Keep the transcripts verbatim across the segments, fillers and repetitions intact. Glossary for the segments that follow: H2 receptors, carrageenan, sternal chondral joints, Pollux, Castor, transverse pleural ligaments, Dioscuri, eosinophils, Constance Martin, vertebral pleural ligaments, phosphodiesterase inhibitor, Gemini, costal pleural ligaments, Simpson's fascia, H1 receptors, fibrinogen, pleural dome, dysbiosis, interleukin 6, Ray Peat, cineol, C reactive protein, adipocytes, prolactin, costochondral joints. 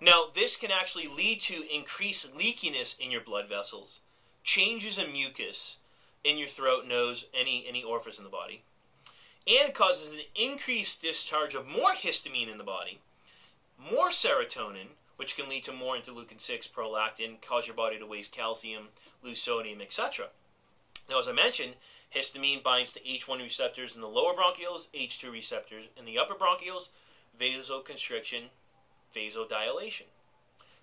Now, this can actually lead to increased leakiness in your blood vessels, changes in mucus in your throat, nose, any, any orifice in the body, and causes an increased discharge of more histamine in the body, more serotonin, which can lead to more interleukin six, prolactin, cause your body to waste calcium, lose sodium, et cetera. Now, as I mentioned, histamine binds to H one receptors in the lower bronchioles, H two receptors in the upper bronchioles, vasoconstriction, vasodilation.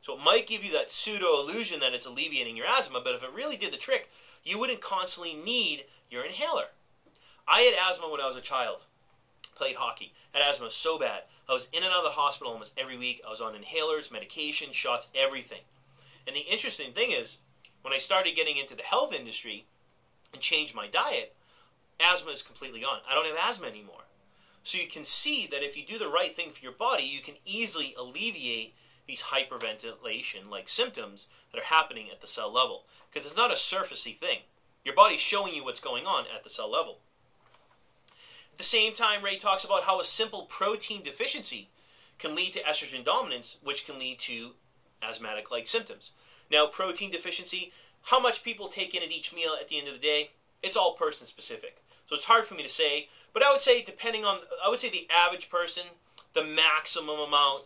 So it might give you that pseudo-illusion that it's alleviating your asthma, but if it really did the trick, you wouldn't constantly need your inhaler. I had asthma when I was a child, played hockey. I had asthma so bad. I was in and out of the hospital almost every week. I was on inhalers, medication, shots, everything. And the interesting thing is, when I started getting into the health industry and changed my diet, asthma is completely gone. I don't have asthma anymore. So you can see that if you do the right thing for your body, you can easily alleviate these hyperventilation-like symptoms that are happening at the cell level. Because it's not a surfacey thing. Your body's showing you what's going on at the cell level. At the same time, Ray talks about how a simple protein deficiency can lead to estrogen dominance, which can lead to asthmatic-like symptoms. Now, protein deficiency, how much people take in at each meal at the end of the day, it's all person-specific. So it's hard for me to say, but I would say depending on, I would say the average person, the maximum amount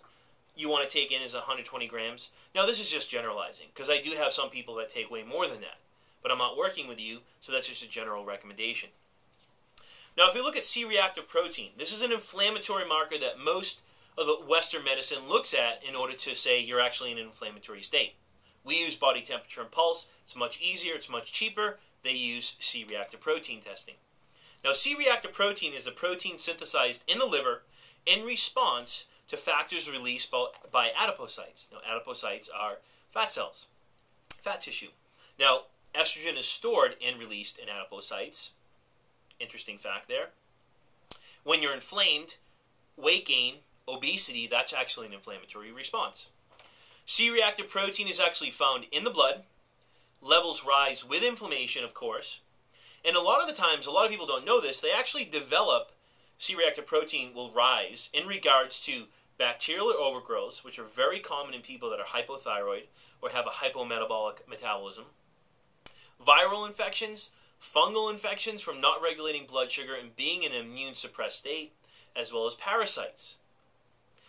you want to take in is one hundred twenty grams. Now, this is just generalizing, because I do have some people that take way more than that, but I'm not working with you, so that's just a general recommendation. Now, if you look at C reactive protein, this is an inflammatory marker that most of the Western medicine looks at in order to say you're actually in an inflammatory state. We use body temperature and pulse. It's much easier. It's much cheaper. They use C reactive protein testing. Now, C reactive protein is the protein synthesized in the liver in response to factors released by, by adipocytes. Now, adipocytes are fat cells, fat tissue. Now, estrogen is stored and released in adipocytes. Interesting fact there. When you're inflamed, weight gain, obesity, that's actually an inflammatory response. C reactive protein is actually found in the blood. Levels rise with inflammation, of course. And a lot of the times, a lot of people don't know this, they actually develop C reactive protein will rise in regards to bacterial overgrowths, which are very common in people that are hypothyroid or have a hypometabolic metabolism, viral infections, fungal infections from not regulating blood sugar and being in an immune-suppressed state, as well as parasites.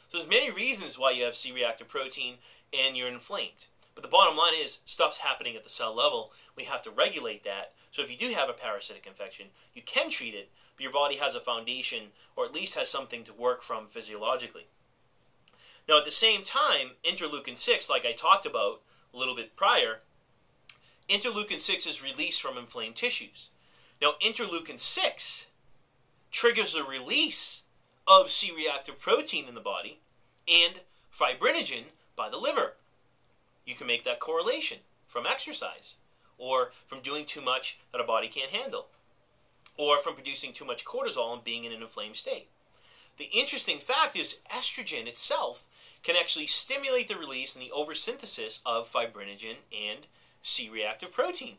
So there's many reasons why you have C reactive protein and you're inflamed. But the bottom line is, stuff's happening at the cell level. We have to regulate that. So if you do have a parasitic infection, you can treat it, but your body has a foundation or at least has something to work from physiologically. Now, at the same time, interleukin six, like I talked about a little bit prior, interleukin six is released from inflamed tissues. Now, interleukin six triggers the release of C reactive protein in the body and fibrinogen by the liver. You can make that correlation from exercise or from doing too much that a body can't handle or from producing too much cortisol and being in an inflamed state. The interesting fact is estrogen itself can actually stimulate the release and the oversynthesis of fibrinogen and C reactive protein.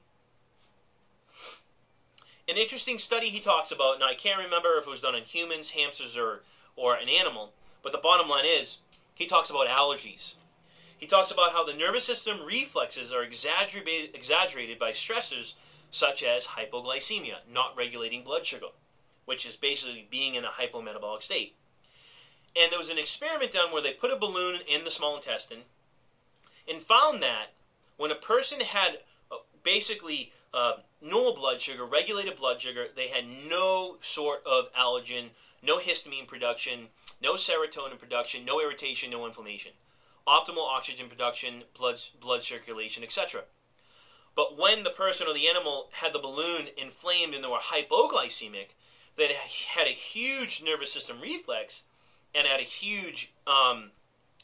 An interesting study he talks about, and I can't remember if it was done in humans, hamsters, or, or an animal, but the bottom line is he talks about allergies. He talks about how the nervous system reflexes are exaggerated, exaggerated by stressors such as hypoglycemia, not regulating blood sugar, which is basically being in a hypometabolic state. And there was an experiment done where they put a balloon in the small intestine and found that when a person had basically uh, normal blood sugar, regulated blood sugar, they had no sort of allergen, no histamine production, no serotonin production, no irritation, no inflammation, optimal oxygen production, blood, blood circulation, et cetera. But when the person or the animal had the balloon inflamed and they were hypoglycemic, they had a huge nervous system reflex and had a huge um,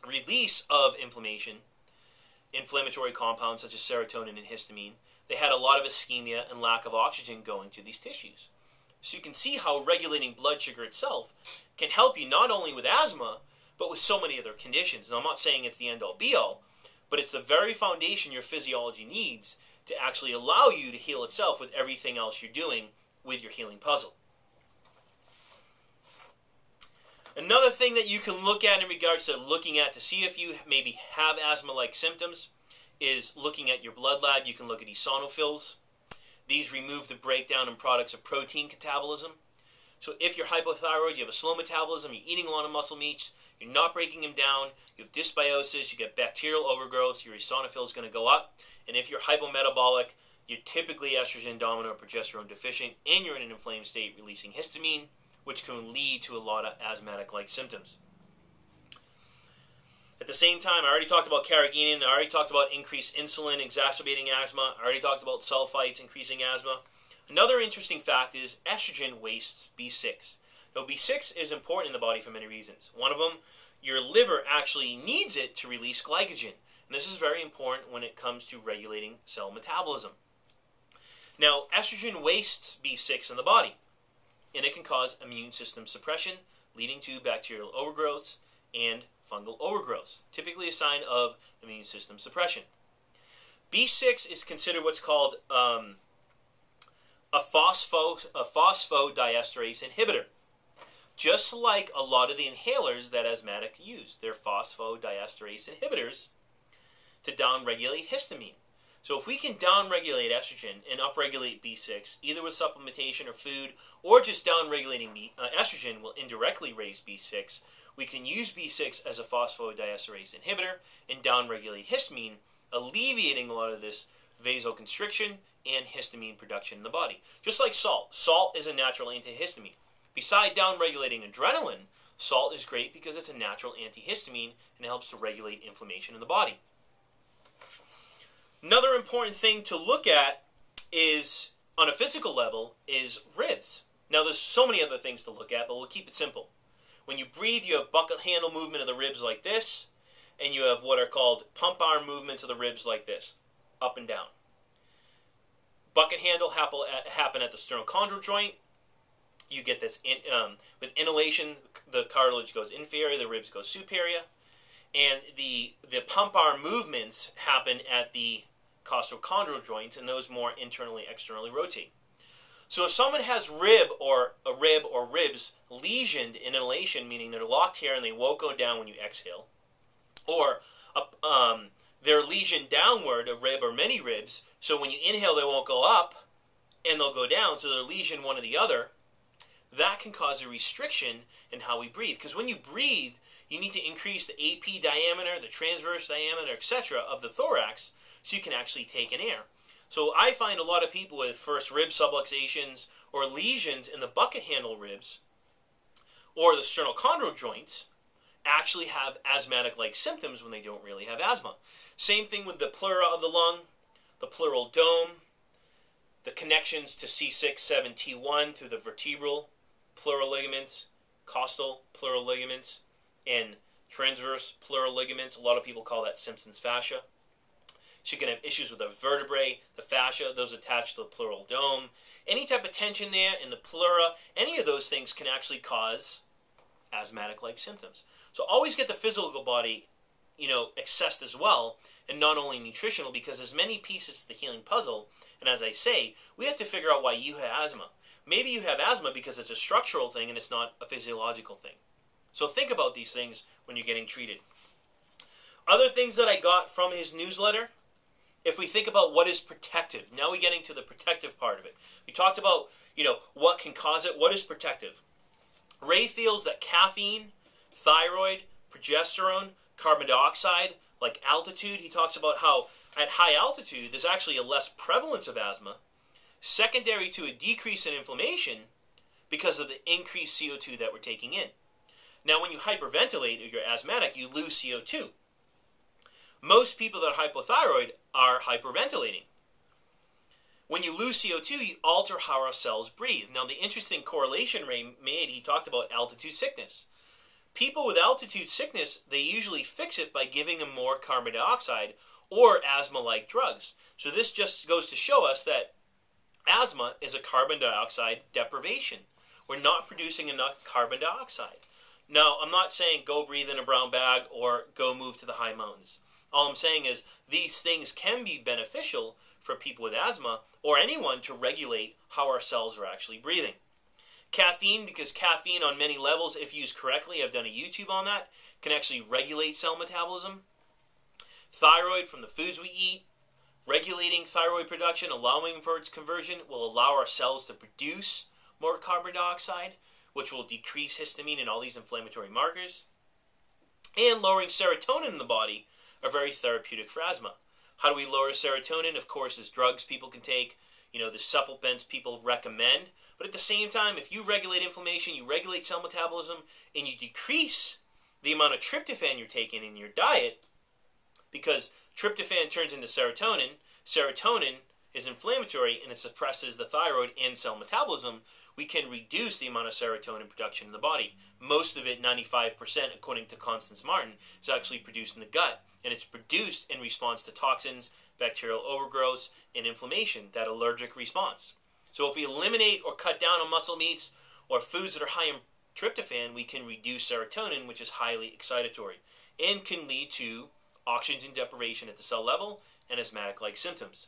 release of inflammation, inflammatory compounds such as serotonin and histamine. They had a lot of ischemia and lack of oxygen going to these tissues. So you can see how regulating blood sugar itself can help you not only with asthma, but with so many other conditions. Now, I'm not saying it's the end-all be-all, but it's the very foundation your physiology needs to actually allow you to heal itself with everything else you're doing with your healing puzzle. Another thing that you can look at in regards to looking at to see if you maybe have asthma-like symptoms is looking at your blood lab. You can look at eosinophils. These remove the breakdown and products of protein catabolism. So if you're hypothyroid, you have a slow metabolism, you're eating a lot of muscle meats, you're not breaking them down, you have dysbiosis, you get bacterial overgrowth, your eosinophil is going to go up. And if you're hypometabolic, you're typically estrogen dominant or progesterone deficient, and you're in an inflamed state releasing histamine, which can lead to a lot of asthmatic-like symptoms. At the same time, I already talked about carrageenan, I already talked about increased insulin exacerbating asthma, I already talked about sulfites increasing asthma. Another interesting fact is estrogen wastes B six. Now, B six is important in the body for many reasons. One of them, your liver actually needs it to release glycogen. And this is very important when it comes to regulating cell metabolism. Now, estrogen wastes B six in the body, and it can cause immune system suppression, leading to bacterial overgrowths and fungal overgrowths, typically a sign of immune system suppression. B six is considered what's called... Um, A, phospho, a phosphodiesterase inhibitor, just like a lot of the inhalers that asthmatics use. They're phosphodiesterase inhibitors to downregulate histamine. So if we can downregulate estrogen and upregulate B six, either with supplementation or food, or just downregulating estrogen will indirectly raise B six, we can use B six as a phosphodiesterase inhibitor and downregulate histamine, alleviating a lot of this vasoconstriction and histamine production in the body. Just like salt. Salt is a natural antihistamine. Besides downregulating adrenaline, salt is great because it's a natural antihistamine and it helps to regulate inflammation in the body. Another important thing to look at is, on a physical level, is ribs. Now there's so many other things to look at, but we'll keep it simple. When you breathe, you have bucket handle movement of the ribs like this, and you have what are called pump arm movements of the ribs like this, up and down. Bucket handle happen at the sternal chondral joint. You get this in, um, with inhalation, the cartilage goes inferior, the ribs go superior, and the the pump arm movements happen at the costochondral joints, and those more internally, externally rotate. So if someone has rib or a rib or ribs lesioned in inhalation, meaning they're locked here and they won't go down when you exhale, or a, um, they're lesioned downward, a rib or many ribs, so when you inhale, they won't go up, and they'll go down, so they're lesioned one or the other. That can cause a restriction in how we breathe. Because when you breathe, you need to increase the A P diameter, the transverse diameter, et cetera of the thorax, so you can actually take in air. So I find a lot of people with first rib subluxations or lesions in the bucket handle ribs or the sternal chondral joints actually have asthmatic-like symptoms when they don't really have asthma. Same thing with the pleura of the lung, the pleural dome, the connections to C six, seven, T one through the vertebral pleural ligaments, costal pleural ligaments, and transverse pleural ligaments. A lot of people call that Simpson's fascia. So you can have issues with the vertebrae, the fascia, those attached to the pleural dome. Any type of tension there in the pleura, any of those things can actually cause asthmatic-like symptoms. So always get the physical body, you know, assessed as well, and not only nutritional, because there's many pieces to the healing puzzle, and as I say, we have to figure out why you have asthma. Maybe you have asthma because it's a structural thing and it's not a physiological thing. So think about these things when you're getting treated. Other things that I got from his newsletter, if we think about what is protective, now we're getting to the protective part of it. We talked about, you know, what can cause it, what is protective. Ray feels that caffeine, thyroid, progesterone, carbon dioxide, like altitude, he talks about how at high altitude there's actually a less prevalence of asthma, secondary to a decrease in inflammation because of the increased C O two that we're taking in. Now when you hyperventilate or you're asthmatic, you lose C O two. Most people that are hypothyroid are hyperventilating. When you lose C O two, you alter how our cells breathe. Now, the interesting correlation Ray made, he talked about altitude sickness. People with altitude sickness, they usually fix it by giving them more carbon dioxide or asthma-like drugs. So this just goes to show us that asthma is a carbon dioxide deprivation. We're not producing enough carbon dioxide. Now, I'm not saying go breathe in a brown bag or go move to the high mountains. All I'm saying is these things can be beneficial for people with asthma or anyone to regulate how our cells are actually breathing. Caffeine, because caffeine on many levels, if used correctly, I've done a YouTube on that, can actually regulate cell metabolism. Thyroid from the foods we eat. Regulating thyroid production, allowing for its conversion, will allow our cells to produce more carbon dioxide, which will decrease histamine and all these inflammatory markers. And lowering serotonin in the body are very therapeutic for asthma. How do we lower serotonin? Of course, there's drugs people can take, you know, the supplements people recommend. But at the same time, if you regulate inflammation, you regulate cell metabolism, and you decrease the amount of tryptophan you're taking in your diet, because tryptophan turns into serotonin, serotonin is inflammatory, and it suppresses the thyroid and cell metabolism, we can reduce the amount of serotonin production in the body. Most of it, ninety-five percent, according to Constance Martin, is actually produced in the gut. And it's produced in response to toxins, bacterial overgrowth, and inflammation, that allergic response. So if we eliminate or cut down on muscle meats or foods that are high in tryptophan, we can reduce serotonin, which is highly excitatory, and can lead to oxygen deprivation at the cell level and asthmatic-like symptoms.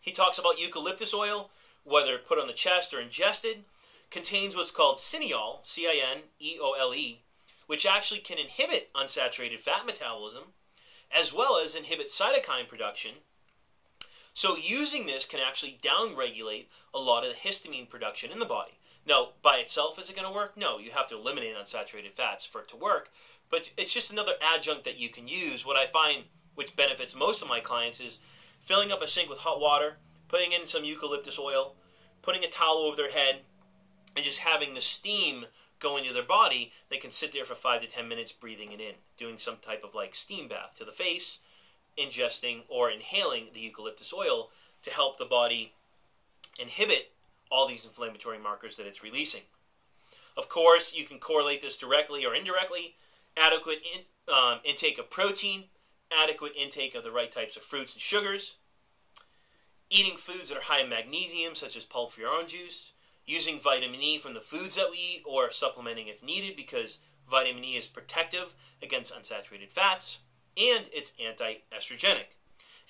He talks about eucalyptus oil, whether put on the chest or ingested, contains what's called cineol, C I N E O L E, which actually can inhibit unsaturated fat metabolism, as well as inhibit cytokine production. So using this can actually downregulate a lot of the histamine production in the body. Now, by itself, is it going to work? No, you have to eliminate unsaturated fats for it to work, but it's just another adjunct that you can use. What I find, which benefits most of my clients, is filling up a sink with hot water, putting in some eucalyptus oil, putting a towel over their head, and just having the steam go into their body. They can sit there for five to ten minutes breathing it in, doing some type of like steam bath to the face, ingesting or inhaling the eucalyptus oil to help the body inhibit all these inflammatory markers that it's releasing. Of course, you can correlate this directly or indirectly. Adequate in, um, intake of protein, adequate intake of the right types of fruits and sugars, eating foods that are high in magnesium, such as pulp for your orange juice, using vitamin E from the foods that we eat, or supplementing if needed, because vitamin E is protective against unsaturated fats, and it's anti-estrogenic.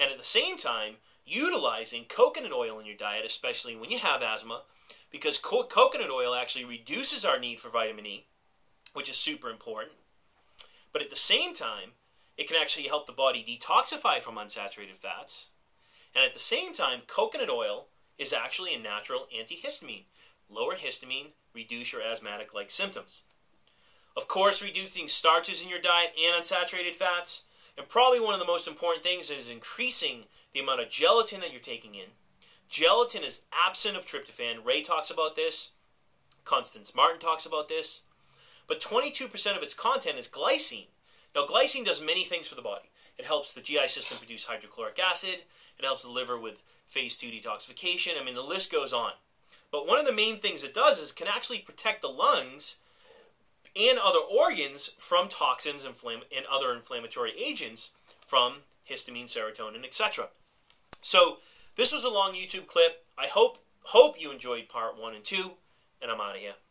And at the same time, utilizing coconut oil in your diet, especially when you have asthma, because co coconut oil actually reduces our need for vitamin E, which is super important. But at the same time, it can actually help the body detoxify from unsaturated fats. And at the same time, coconut oil is actually a natural antihistamine. Lower histamine, reduce your asthmatic-like symptoms. Of course, reducing starches in your diet and unsaturated fats. And probably one of the most important things is increasing the amount of gelatin that you're taking in. Gelatin is absent of tryptophan. Ray talks about this. Constance Martin talks about this. But twenty-two percent of its content is glycine. Now, glycine does many things for the body. It helps the G I system produce hydrochloric acid. It helps the liver with phase two detoxification. I mean, the list goes on. But one of the main things it does is it can actually protect the lungs and other organs from toxins and other inflammatory agents from histamine, serotonin, et cetera. So this was a long YouTube clip. I hope, hope you enjoyed part one and two, and I'm out of here.